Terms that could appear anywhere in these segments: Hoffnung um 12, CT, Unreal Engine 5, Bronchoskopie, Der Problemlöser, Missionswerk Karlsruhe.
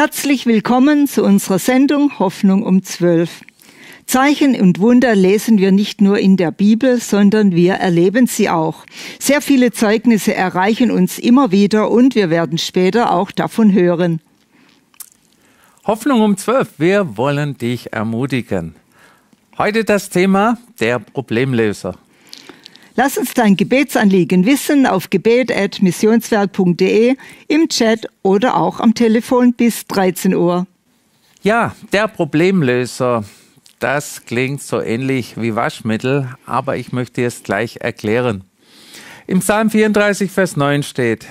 Herzlich willkommen zu unserer Sendung Hoffnung um 12. Zeichen und Wunder lesen wir nicht nur in der Bibel, sondern wir erleben sie auch. Sehr viele Zeugnisse erreichen uns immer wieder und wir werden später auch davon hören. Hoffnung um 12. Wir wollen dich ermutigen. Heute das Thema der Problemlöser. Lass uns dein Gebetsanliegen wissen auf gebet@missionswerk.de, im Chat oder auch am Telefon bis 13 Uhr. Ja, der Problemlöser, das klingt so ähnlich wie Waschmittel, aber ich möchte es gleich erklären. Im Psalm 34, Vers 9 steht: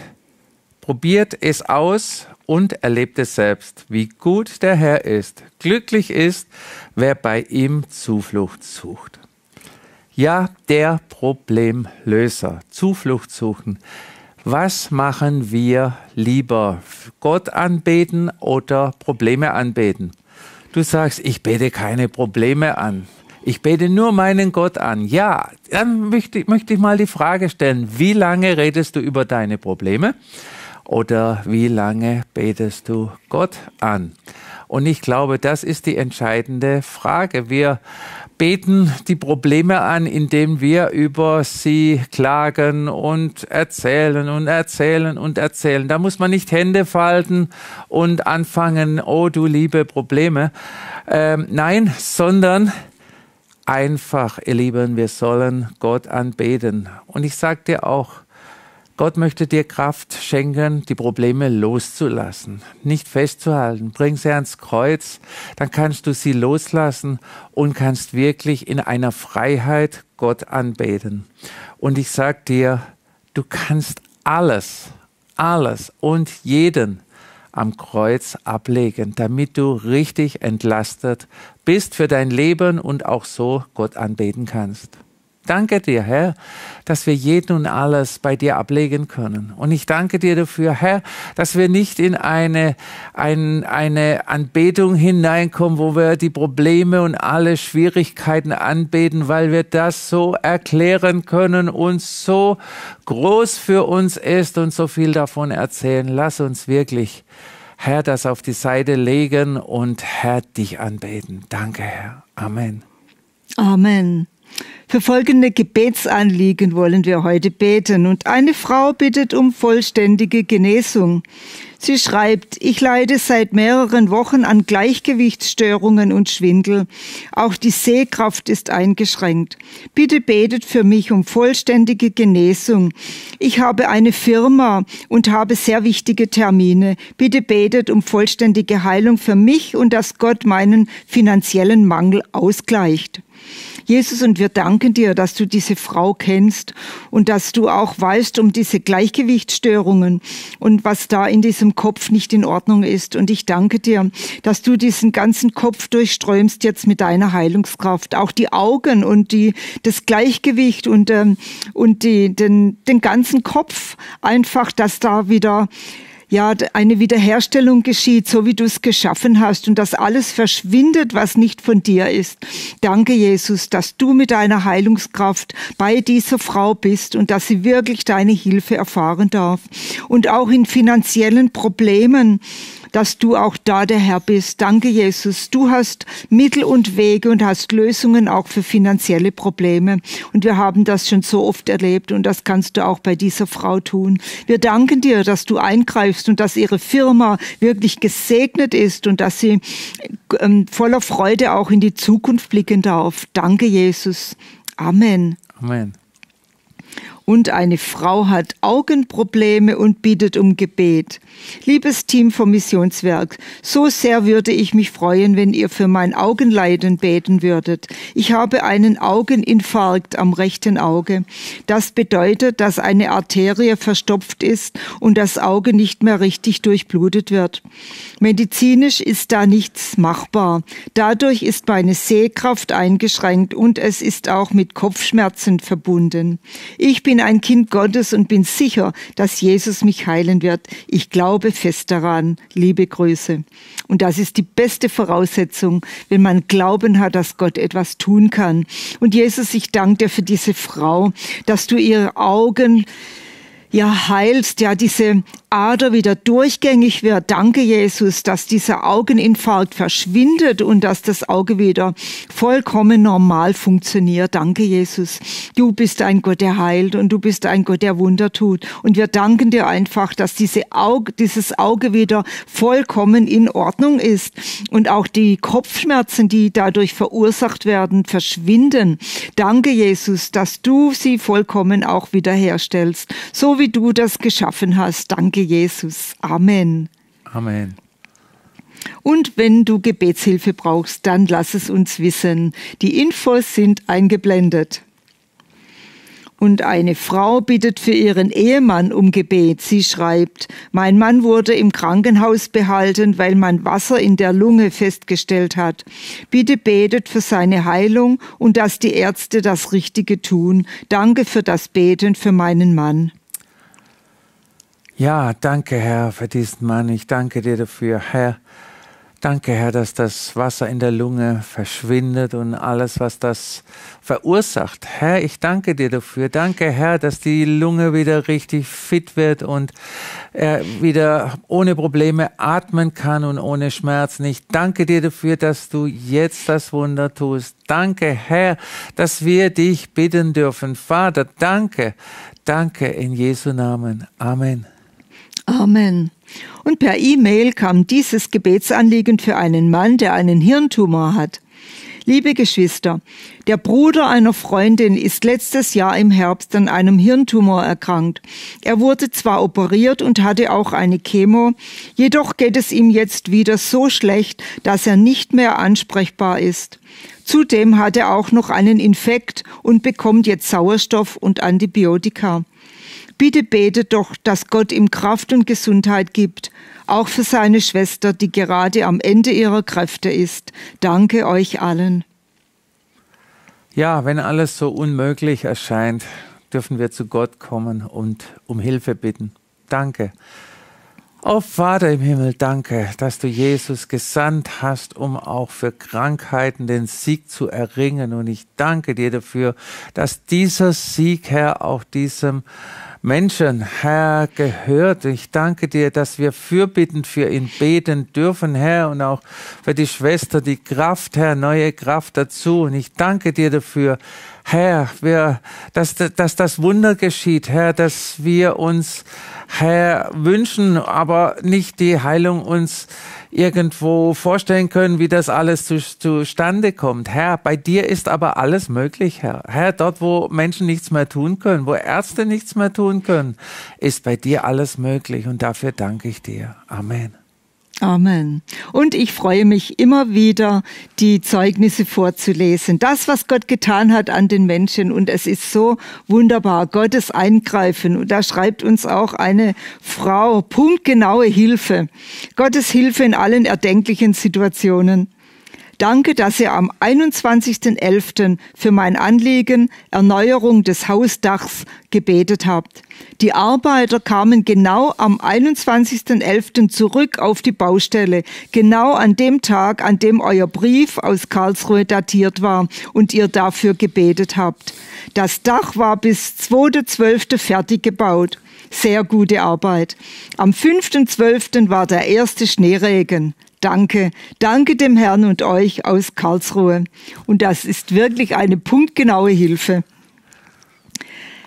Probiert es aus und erlebt es selbst, wie gut der Herr ist. Glücklich ist, wer bei ihm Zuflucht sucht. Ja, der Problemlöser, Zuflucht suchen. Was machen wir lieber? Gott anbeten oder Probleme anbeten? Du sagst, ich bete keine Probleme an. Ich bete nur meinen Gott an. Ja, dann möchte ich mal die Frage stellen, wie lange redest du über deine Probleme? Oder wie lange betest du Gott an? Und ich glaube, das ist die entscheidende Frage. Wir beten die Probleme an, indem wir über sie klagen und erzählen und erzählen und erzählen. Da muss man nicht Hände falten und anfangen, oh du liebe Probleme. Nein, sondern einfach, ihr Lieben, wir sollen Gott anbeten. Und ich sage dir auch, Gott möchte dir Kraft schenken, die Probleme loszulassen, nicht festzuhalten. Bring sie ans Kreuz, dann kannst du sie loslassen und kannst wirklich in einer Freiheit Gott anbeten. Und ich sage dir, du kannst alles und jeden am Kreuz ablegen, damit du richtig entlastet bist für dein Leben und auch so Gott anbeten kannst. Danke dir, Herr, dass wir jeden und alles bei dir ablegen können. Und ich danke dir dafür, Herr, dass wir nicht in eine Anbetung hineinkommen, wo wir die Probleme und alle Schwierigkeiten anbeten, weil wir das so erklären können und so groß für uns ist und so viel davon erzählen. Lass uns wirklich, Herr, das auf die Seite legen und, Herr, dich anbeten. Danke, Herr. Amen. Amen. Für folgende Gebetsanliegen wollen wir heute beten. Und eine Frau bittet um vollständige Genesung. Sie schreibt: Ich leide seit mehreren Wochen an Gleichgewichtsstörungen und Schwindel. Auch die Sehkraft ist eingeschränkt. Bitte betet für mich um vollständige Genesung. Ich habe eine Firma und habe sehr wichtige Termine. Bitte betet um vollständige Heilung für mich und dass Gott meinen finanziellen Mangel ausgleicht. Jesus, und wir danken dir, dass du diese Frau kennst und dass du auch weißt um diese Gleichgewichtsstörungen und was da in diesem Kopf nicht in Ordnung ist. Und ich danke dir, dass du diesen ganzen Kopf durchströmst jetzt mit deiner Heilungskraft. Auch die Augen und das Gleichgewicht und den ganzen Kopf einfach, dass da wieder eine Wiederherstellung geschieht, so wie du es geschaffen hast und dass alles verschwindet, was nicht von dir ist. Danke, Jesus, dass du mit deiner Heilungskraft bei dieser Frau bist und dass sie wirklich deine Hilfe erfahren darf. Und auch in finanziellen Problemen, dass du auch da der Herr bist. Danke, Jesus. Du hast Mittel und Wege und hast Lösungen auch für finanzielle Probleme. Und wir haben das schon so oft erlebt und das kannst du auch bei dieser Frau tun. Wir danken dir, dass du eingreifst und dass ihre Firma wirklich gesegnet ist und dass sie voller Freude auch in die Zukunft blicken darf. Danke, Jesus. Amen. Amen. Und eine Frau hat Augenprobleme und bittet um Gebet. Liebes Team vom Missionswerk, so sehr würde ich mich freuen, wenn ihr für mein Augenleiden beten würdet. Ich habe einen Augeninfarkt am rechten Auge. Das bedeutet, dass eine Arterie verstopft ist und das Auge nicht mehr richtig durchblutet wird. Medizinisch ist da nichts machbar. Dadurch ist meine Sehkraft eingeschränkt und es ist auch mit Kopfschmerzen verbunden. Ich bin ein Kind Gottes und bin sicher, dass Jesus mich heilen wird. Ich glaube fest daran. Liebe Grüße. Und das ist die beste Voraussetzung, wenn man Glauben hat, dass Gott etwas tun kann. Und Jesus, ich danke dir für diese Frau, dass du ihre Augen heilst, diese Ader wieder durchgängig wird. Danke, Jesus, dass dieser Augeninfarkt verschwindet und dass das Auge wieder vollkommen normal funktioniert. Danke, Jesus. Du bist ein Gott, der heilt, und du bist ein Gott, der Wunder tut. Und wir danken dir einfach, dass dieses Auge wieder vollkommen in Ordnung ist und auch die Kopfschmerzen, die dadurch verursacht werden, verschwinden. Danke, Jesus, dass du sie vollkommen auch wiederherstellst, so wie du das geschaffen hast. Danke, Jesus. Amen. Amen. Und wenn du Gebetshilfe brauchst, dann lass es uns wissen. Die Infos sind eingeblendet. Und eine Frau bittet für ihren Ehemann um Gebet. Sie schreibt: Mein Mann wurde im Krankenhaus behalten, weil man Wasser in der Lunge festgestellt hat. Bitte betet für seine Heilung und dass die Ärzte das Richtige tun. Danke für das Beten für meinen Mann. Ja, danke, Herr, für diesen Mann. Ich danke dir dafür, Herr. Danke, Herr, dass das Wasser in der Lunge verschwindet und alles, was das verursacht. Herr, ich danke dir dafür. Danke, Herr, dass die Lunge wieder richtig fit wird und er wieder ohne Probleme atmen kann und ohne Schmerzen. Ich danke dir dafür, dass du jetzt das Wunder tust. Danke, Herr, dass wir dich bitten dürfen. Vater, danke. Danke in Jesu Namen. Amen. Amen. Und per E-Mail kam dieses Gebetsanliegen für einen Mann, der einen Hirntumor hat. Liebe Geschwister, der Bruder einer Freundin ist letztes Jahr im Herbst an einem Hirntumor erkrankt. Er wurde zwar operiert und hatte auch eine Chemo, jedoch geht es ihm jetzt wieder so schlecht, dass er nicht mehr ansprechbar ist. Zudem hat er auch noch einen Infekt und bekommt jetzt Sauerstoff und Antibiotika. Bitte betet doch, dass Gott ihm Kraft und Gesundheit gibt, auch für seine Schwester, die gerade am Ende ihrer Kräfte ist. Danke euch allen. Ja, wenn alles so unmöglich erscheint, dürfen wir zu Gott kommen und um Hilfe bitten. Danke. O Vater im Himmel, danke, dass du Jesus gesandt hast, um auch für Krankheiten den Sieg zu erringen. Und ich danke dir dafür, dass dieser Sieg, Herr, auch diesem Menschen, Herr, gehört. Ich danke dir, dass wir fürbittend für ihn beten dürfen, Herr, und auch für die Schwester die Kraft, Herr, neue Kraft dazu. Und ich danke dir dafür, Herr, dass das Wunder geschieht, Herr, dass wir uns, Herr, wünschen, aber nicht die Heilung uns irgendwo vorstellen können, wie das alles zustande kommt. Herr, bei dir ist aber alles möglich, Herr. Herr, dort, wo Menschen nichts mehr tun können, wo Ärzte nichts mehr tun können, ist bei dir alles möglich. Und dafür danke ich dir. Amen. Amen. Und ich freue mich immer wieder, die Zeugnisse vorzulesen. Das, was Gott getan hat an den Menschen. Und es ist so wunderbar, Gottes Eingreifen. Und da schreibt uns auch eine Frau: punktgenaue Hilfe. Gottes Hilfe in allen erdenklichen Situationen. Danke, dass ihr am 21.11. für mein Anliegen Erneuerung des Hausdachs gebetet habt. Die Arbeiter kamen genau am 21.11. zurück auf die Baustelle, genau an dem Tag, an dem euer Brief aus Karlsruhe datiert war und ihr dafür gebetet habt. Das Dach war bis 2.12. fertig gebaut. Sehr gute Arbeit. Am 5.12. war der erste Schneeregen. Danke, danke dem Herrn und euch aus Karlsruhe. Und das ist wirklich eine punktgenaue Hilfe.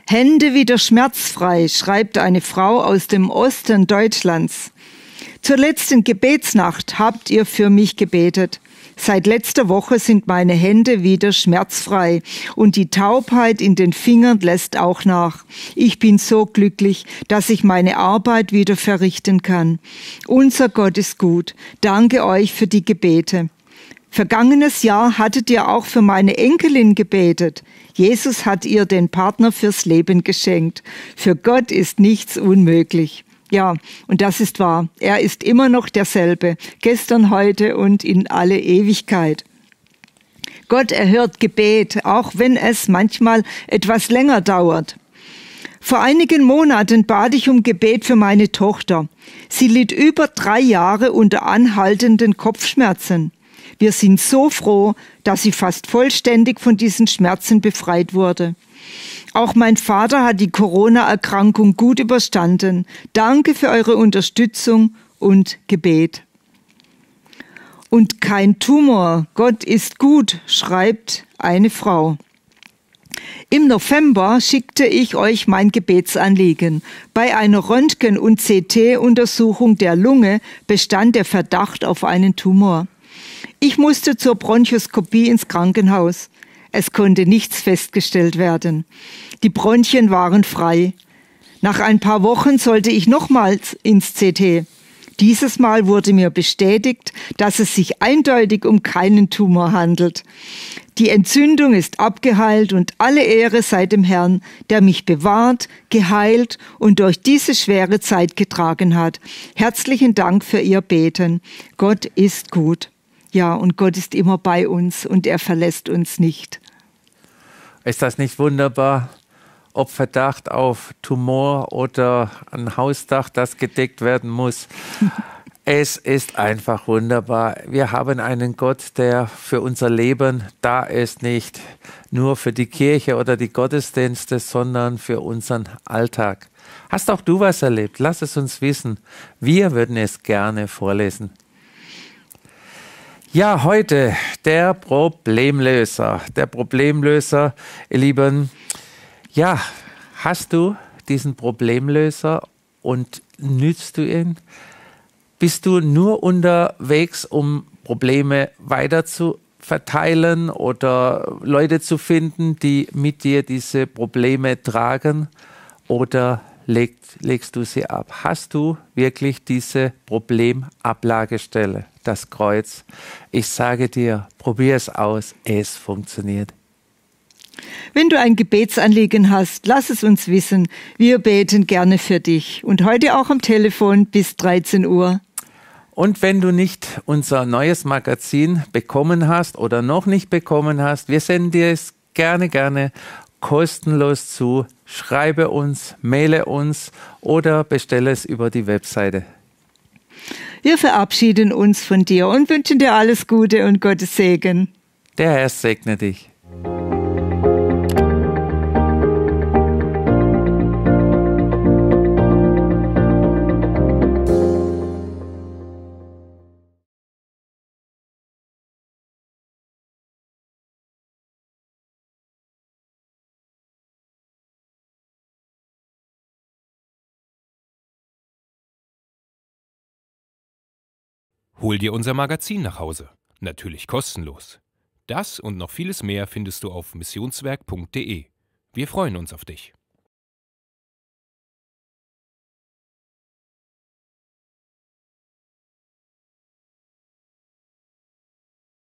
Hände wieder schmerzfrei, schreibt eine Frau aus dem Osten Deutschlands. Zur letzten Gebetsnacht habt ihr für mich gebetet. Seit letzter Woche sind meine Hände wieder schmerzfrei und die Taubheit in den Fingern lässt auch nach. Ich bin so glücklich, dass ich meine Arbeit wieder verrichten kann. Unser Gott ist gut. Danke euch für die Gebete. Vergangenes Jahr hattet ihr auch für meine Enkelin gebetet. Jesus hat ihr den Partner fürs Leben geschenkt. Für Gott ist nichts unmöglich. Ja, und das ist wahr. Er ist immer noch derselbe, gestern, heute und in alle Ewigkeit. Gott erhört Gebet, auch wenn es manchmal etwas länger dauert. Vor einigen Monaten bat ich um Gebet für meine Tochter. Sie litt über 3 Jahre unter anhaltenden Kopfschmerzen. Wir sind so froh, dass sie fast vollständig von diesen Schmerzen befreit wurde. Auch mein Vater hat die Corona-Erkrankung gut überstanden. Danke für eure Unterstützung und Gebet. Und kein Tumor, Gott ist gut, schreibt eine Frau. Im November schickte ich euch mein Gebetsanliegen. Bei einer Röntgen- und CT-Untersuchung der Lunge bestand der Verdacht auf einen Tumor. Ich musste zur Bronchoskopie ins Krankenhaus. Es konnte nichts festgestellt werden. Die Bronchien waren frei. Nach ein paar Wochen sollte ich nochmals ins CT. Dieses Mal wurde mir bestätigt, dass es sich eindeutig um keinen Tumor handelt. Die Entzündung ist abgeheilt und alle Ehre sei dem Herrn, der mich bewahrt, geheilt und durch diese schwere Zeit getragen hat. Herzlichen Dank für Ihr Beten. Gott ist gut. Ja, und Gott ist immer bei uns und er verlässt uns nicht. Ist das nicht wunderbar? Ob Verdacht auf Tumor oder ein Hausdach, das gedeckt werden muss. Es ist einfach wunderbar. Wir haben einen Gott, der für unser Leben da ist, nicht nur für die Kirche oder die Gottesdienste, sondern für unseren Alltag. Hast auch du was erlebt? Lass es uns wissen. Wir würden es gerne vorlesen. Ja, heute der Problemlöser. Der Problemlöser, ihr Lieben. Ja, hast du diesen Problemlöser und nützt du ihn? Bist du nur unterwegs, um Probleme weiter zu verteilen oder Leute zu finden, die mit dir diese Probleme tragen? Oder legst du sie ab? Hast du wirklich diese Problemablagestelle, das Kreuz? Ich sage dir, probier es aus, es funktioniert. Wenn du ein Gebetsanliegen hast, lass es uns wissen. Wir beten gerne für dich. Und heute auch am Telefon bis 13 Uhr. Und wenn du nicht unser neues Magazin bekommen hast oder noch nicht bekommen hast, wir senden dir es gerne kostenlos zu. Schreibe uns, maile uns oder bestelle es über die Webseite. Wir verabschieden uns von dir und wünschen dir alles Gute und Gottes Segen. Der Herr segne dich. Hol dir unser Magazin nach Hause. Natürlich kostenlos. Das und noch vieles mehr findest du auf missionswerk.de. Wir freuen uns auf dich.